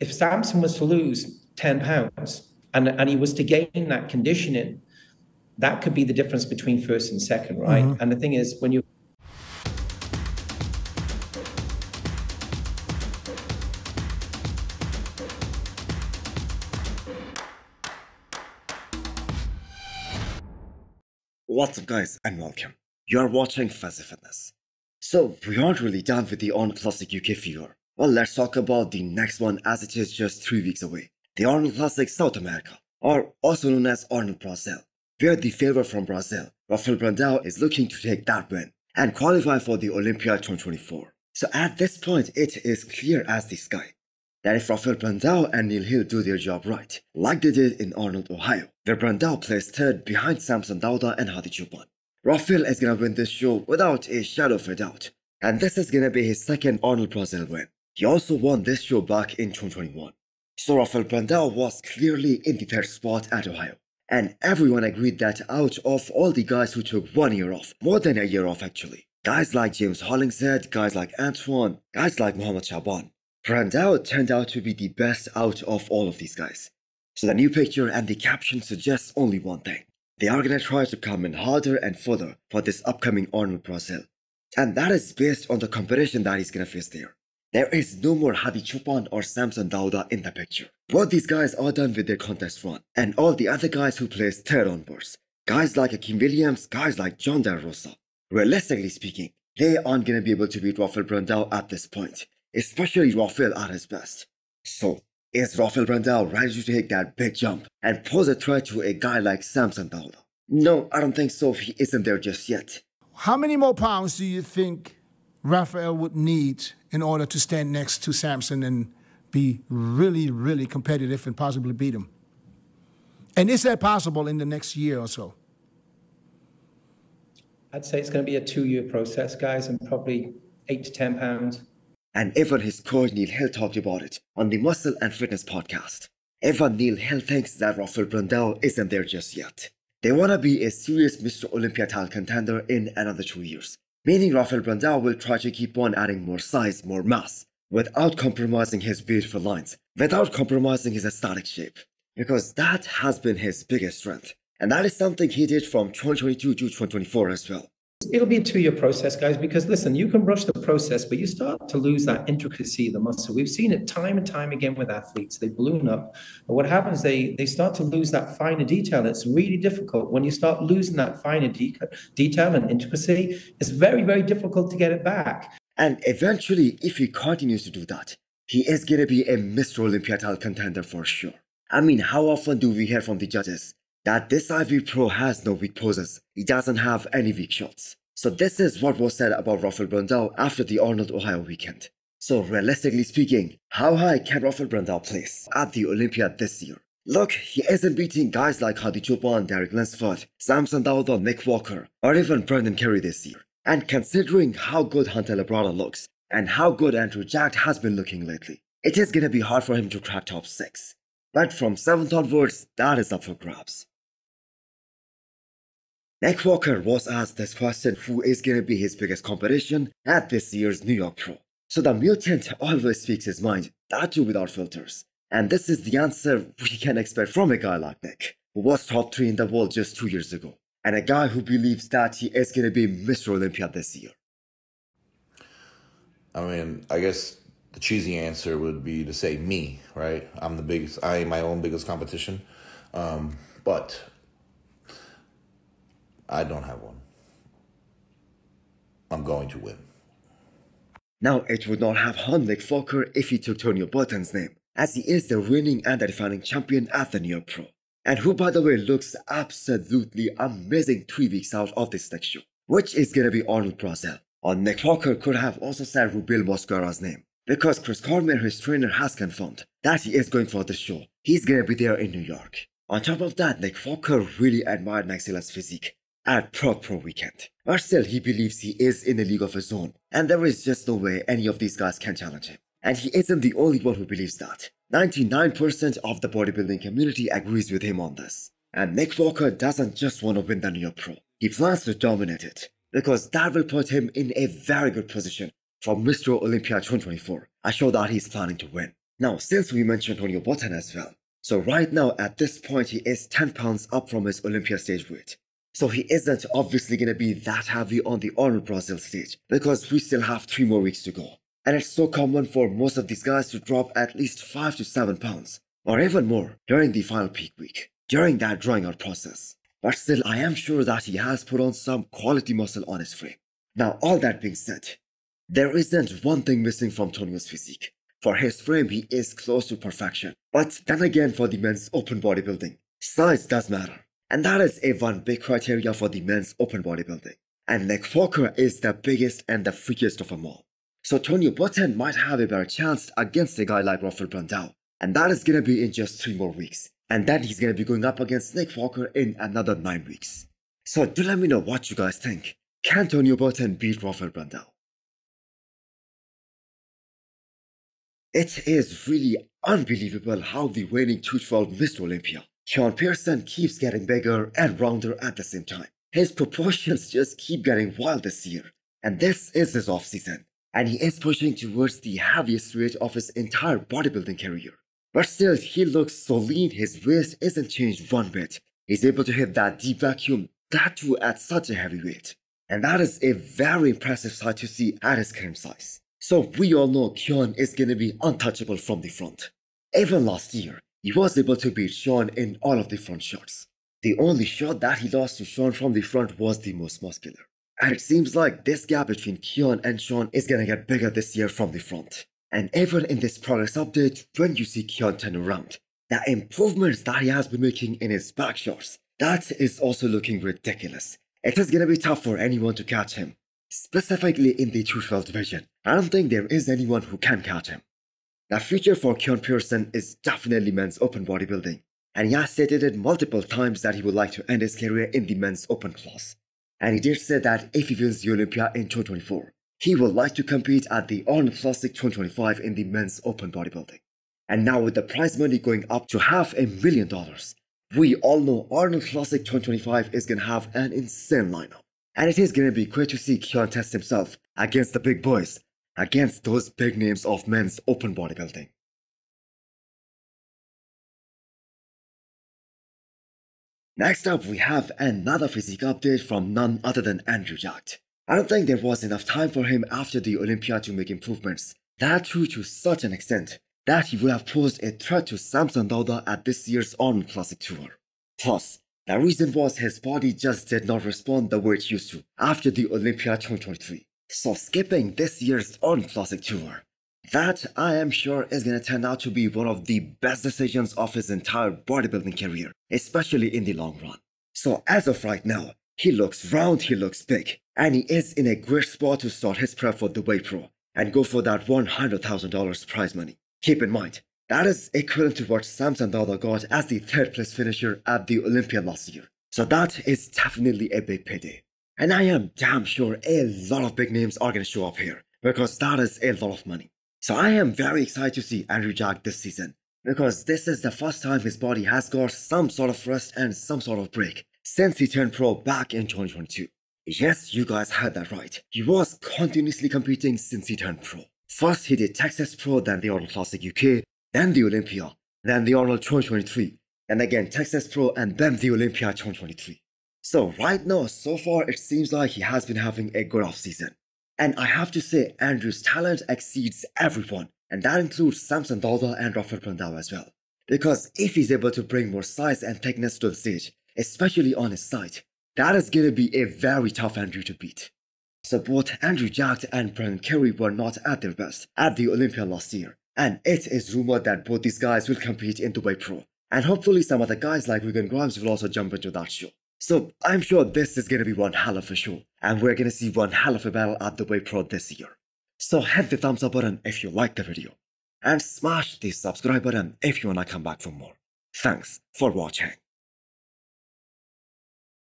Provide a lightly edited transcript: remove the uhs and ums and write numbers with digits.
if Samson was to lose 10 pounds and he was to gain that conditioning, that could be the difference between first and second, right? Mm-hmm. And the thing is, when you... What's up, guys, and welcome. You're watching Fuzzy Fitness. So, we aren't really done with the Arnold Classic UK fever. Well, let's talk about the next one, as it is just 3 weeks away. The Arnold Classic South America, or also known as Arnold Brazil, where the favorite from Brazil, Rafael Brandao, is looking to take that win and qualify for the Olympia 2024. So at this point, it is clear as the sky that if Rafael Brandao and Neil Hill do their job right, like they did in Arnold, Ohio, where Brandao placed third behind Samson Dauda and Hadi Choopan, Rafael is gonna win this show without a shadow of a doubt, and this is gonna be his second Arnold Brazil win. He also won this show back in 2021. So Rafael Brandao was clearly in the third spot at Ohio, and everyone agreed that out of all the guys who took 1 year off, more than a year off actually, guys like James Hollingshead, guys like Antoine, guys like Mohamed Chaban, Brandao turned out to be the best out of all of these guys. So the new picture and the caption suggests only one thing. They are gonna try to come in harder and further for this upcoming Arnold Brazil, and that is based on the competition that he's gonna face there. There is no more Hadi Choopan or Samson Dauda in the picture. Both these guys are done with their contest run, and all the other guys who placed third onwards, guys like Akeem Williams, guys like John DeRosa, realistically speaking, they aren't gonna be able to beat Rafael Brandao at this point, especially Rafael at his best. So, is Rafael Brandao ready to take that big jump and pose a threat to a guy like Samson Dauda? No, I don't think so. He isn't there just yet. How many more pounds do you think Rafael would need in order to stand next to Samson and be really, really competitive and possibly beat him? And is that possible in the next year or so? I'd say it's going to be a two-year process, guys, and probably 8 to 10 pounds. And Evan, his coach, Neil Hill, talked about it on the Muscle and Fitness podcast. Evan, Neil Hill thinks that Rafael Brandao isn't there just yet. They want to be a serious Mr. Olympia title contender in another 2 years. Meaning Rafael Brandao will try to keep on adding more size, more mass, without compromising his beautiful lines, without compromising his aesthetic shape. Because that has been his biggest strength. And that is something he did from 2022 to 2024 as well. It'll be a two-year process, guys, because listen, you can rush the process, but you start to lose that intricacy of the muscle. We've seen it time and time again with athletes. They balloon up, but what happens, they start to lose that finer detail. It's really difficult. When you start losing that finer detail and intricacy, it's very, very difficult to get it back. And eventually, if he continues to do that, he is going to be a Mr. Olympia title contender for sure. I mean, how often do we hear from the judges that this Way Pro has no weak poses? He doesn't have any weak shots. So this is what was said about Rafael Brandao after the Arnold, Ohio weekend. So realistically speaking, how high can Rafael Brandao place at the Olympia this year? Look, he isn't beating guys like Hadi Choopan, Derek Linsford, Samson Dauda, Nick Walker, or even Brandon Curry this year. And considering how good Hunter Labrada looks and how good Andrew Jacked has been looking lately, it is gonna be hard for him to crack top 6. But from 7th onwards, that is up for grabs. Nick Walker was asked this question, who is going to be his biggest competition at this year's New York Pro. So the mutant always speaks his mind, that too without filters. And this is the answer we can expect from a guy like Nick, who was top 3 in the world just 2 years ago, and a guy who believes that he is going to be Mr. Olympia this year. I mean, I guess the cheesy answer would be to say me, right? I'm the biggest, I am my own biggest competition, but I don't have one. I'm going to win. Now, it would not have harmed Nick Walker if he took Tonio Burton's name, as he is the winning and the defending champion at the New York Pro, and who, by the way, looks absolutely amazing 3 weeks out of this next show, which is going to be Arnold Brazil. Or Nick Walker could have also said Rubil Mosquera's name, because Chris Cormier, his trainer, has confirmed that he is going for the show. He's going to be there in New York. On top of that, Nick Walker really admired Maxilla's physique at Pro weekend, but still he believes he is in a league of his own, and there is just no way any of these guys can challenge him. And he isn't the only one who believes that. 99% of the bodybuilding community agrees with him on this. And Nick Walker doesn't just want to win the New York Pro, he plans to dominate it, because that will put him in a very good position for Mr. Olympia 2024, a show that he's planning to win. Now, since we mentioned Tonio Burton as well, so right now at this point he is 10 pounds up from his Olympia stage weight. So he isn't obviously going to be that heavy on the Arnold Brazil stage because we still have 3 more weeks to go. And it's so common for most of these guys to drop at least 5 to 7 pounds or even more during the final peak week, during that drying out process. But still, I am sure that he has put on some quality muscle on his frame. Now, all that being said, there isn't one thing missing from Tonio's physique. For his frame, he is close to perfection. But then again, for the men's open bodybuilding, size does matter. And that is a one big criteria for the men's open bodybuilding. And Nick Walker is the biggest and the freakiest of them all. So Tonio Burton might have a better chance against a guy like Rafael Brandao. And that is going to be in just 3 more weeks. And then he's going to be going up against Nick Walker in another 9 weeks. So do let me know what you guys think. Can Tonio Burton beat Rafael Brandao? It is really unbelievable how the reigning 212 Mr. Olympia, Keone Pearson, keeps getting bigger and rounder at the same time. His proportions just keep getting wild this year. And this is his off-season. And he is pushing towards the heaviest weight of his entire bodybuilding career. But still, he looks so lean, his waist isn't changed one bit. He's able to hit that deep vacuum, that too at such a heavy weight. And that is a very impressive sight to see at his current size. So we all know Keone is going to be untouchable from the front. Even last year, he was able to beat Sean in all of the front shots. The only shot that he lost to Sean from the front was the most muscular. And it seems like this gap between Keone and Sean is going to get bigger this year from the front. And even in this progress update, when you see Keone turn around, the improvements that he has been making in his back shots, that is also looking ridiculous. It is going to be tough for anyone to catch him. Specifically in the 212 division, I don't think there is anyone who can catch him. The future for Keone Pearson is definitely men's open bodybuilding, and he has stated it multiple times that he would like to end his career in the men's open class. And he did say that if he wins the Olympia in 2024, he would like to compete at the Arnold Classic 2025 in the men's open bodybuilding. And now with the prize money going up to $500,000, we all know Arnold Classic 2025 is going to have an insane lineup. And it is going to be great to see Keone test himself against the big boys, against those big names of men's open bodybuilding. Next up, we have another physique update from none other than Andrew Jacked. I don't think there was enough time for him after the Olympia to make improvements. That too to such an extent that he would have posed a threat to Samson Dauda at this year's Arnold Classic Tour. Plus, the reason was his body just did not respond the way it used to after the Olympia 2023. So skipping this year's Arnold Classic Tour, that I am sure is going to turn out to be one of the best decisions of his entire bodybuilding career, especially in the long run. So as of right now, he looks round, he looks big, and he is in a great spot to start his prep for the Way Pro and go for that $100,000 prize money. Keep in mind, that is equivalent to what Samson Dauda got as the 3rd place finisher at the Olympia last year. So that is definitely a big payday. And I am damn sure a lot of big names are going to show up here, because that is a lot of money. So I am very excited to see Andrew Jacked this season, because this is the first time his body has got some sort of rest and some sort of break since he turned pro back in 2022. Yes, you guys heard that right. He was continuously competing since he turned pro. First he did Texas Pro, then the Arnold Classic UK, then the Olympia, then the Arnold 2023, and again Texas Pro, and then the Olympia 2023. So right now, so far, it seems like he has been having a good off-season. And I have to say, Andrew's talent exceeds everyone, and that includes Samson Dauda and Rafael Brandao as well. Because if he's able to bring more size and thickness to the stage, especially on his side, that is going to be a very tough Andrew to beat. So both Andrew Jacked and Brandon Curry were not at their best at the Olympia last year. And it is rumored that both these guys will compete in Dubai Pro. And hopefully some other guys like Regan Grimes will also jump into that show. So I'm sure this is going to be one hell of a show. And we're going to see one hell of a battle at Dubai Pro this year. So hit the thumbs up button if you like the video. And smash the subscribe button if you want to come back for more. Thanks for watching.